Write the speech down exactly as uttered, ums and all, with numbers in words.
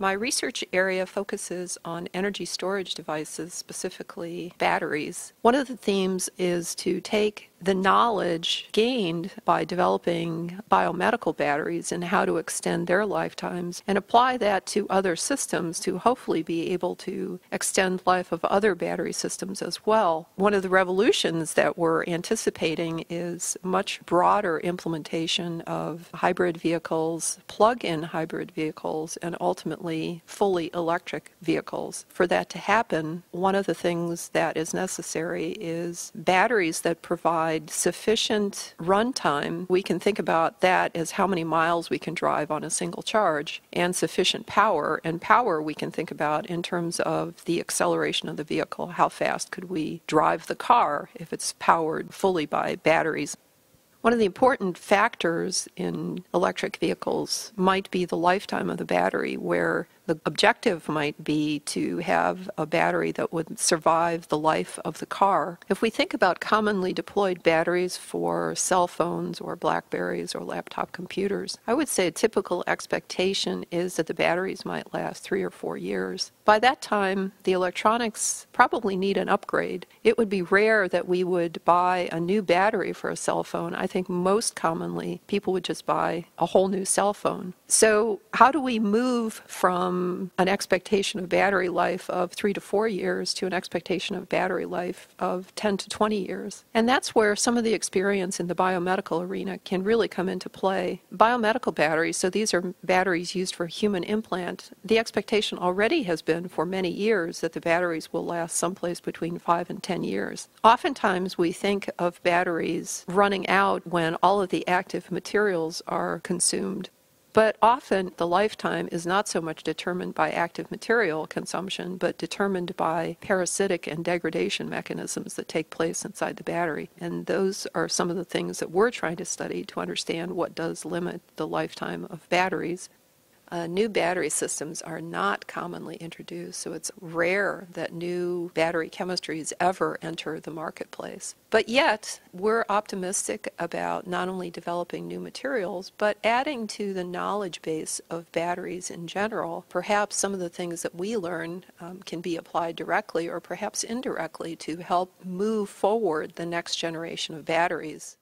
My research area focuses on energy storage devices, specifically batteries. One of the themes is to take the knowledge gained by developing biomedical batteries and how to extend their lifetimes and apply that to other systems to hopefully be able to extend life of other battery systems as well. One of the revolutions that we're anticipating is much broader implementation of hybrid vehicles, plug-in hybrid vehicles, and ultimately fully electric vehicles. For that to happen, one of the things that is necessary is batteries that provide sufficient runtime. We can think about that as how many miles we can drive on a single charge, and sufficient power. And power we can think about in terms of the acceleration of the vehicle. How fast could we drive the car if it's powered fully by batteries? One of the important factors in electric vehicles might be the lifetime of the battery, where the objective might be to have a battery that would survive the life of the car. If we think about commonly deployed batteries for cell phones or BlackBerries or laptop computers, I would say a typical expectation is that the batteries might last three or four years. By that time, the electronics probably need an upgrade. It would be rare that we would buy a new battery for a cell phone. I think most commonly people would just buy a whole new cell phone. So how do we move from an expectation of battery life of three to four years to an expectation of battery life of ten to twenty years? And that's where some of the experience in the biomedical arena can really come into play. Biomedical batteries, so these are batteries used for human implant, the expectation already has been for many years that the batteries will last someplace between five and ten years. Oftentimes we think of batteries running out when all of the active materials are consumed. But often the lifetime is not so much determined by active material consumption, but determined by parasitic and degradation mechanisms that take place inside the battery. And those are some of the things that we're trying to study to understand what does limit the lifetime of batteries. Uh, new battery systems are not commonly introduced, so it's rare that new battery chemistries ever enter the marketplace. But yet, we're optimistic about not only developing new materials, but adding to the knowledge base of batteries in general. Perhaps some of the things that we learn um, can be applied directly or perhaps indirectly to help move forward the next generation of batteries.